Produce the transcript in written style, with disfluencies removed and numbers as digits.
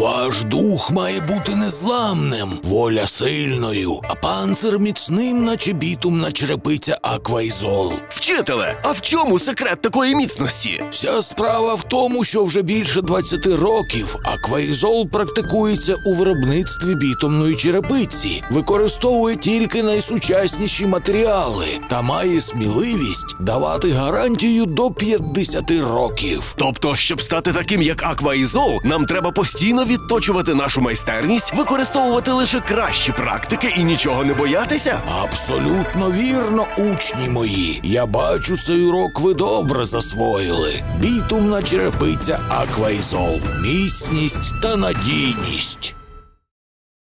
Ваш дух має бути незламним, воля сильною, а панцир міцним, наче бітумна черепиця Аквізол. Вчителе, а в чому секрет такої міцності? Вся справа в тому, що вже більше 20 років Аквізол практикується у виробництві бітумної черепиці, використовує тільки найсучасніші матеріали та має сміливість давати гарантію до 50 років. Тобто, щоб стати таким, як Аквізол, нам треба постійно відточувати нашу майстерність, використовувати лише кращі практики і нічого не боятися? Абсолютно вірно, учні мої. Я бачу, цей урок ви добре засвоїли. Бітумна черепиця Аквізол. Міцність та надійність.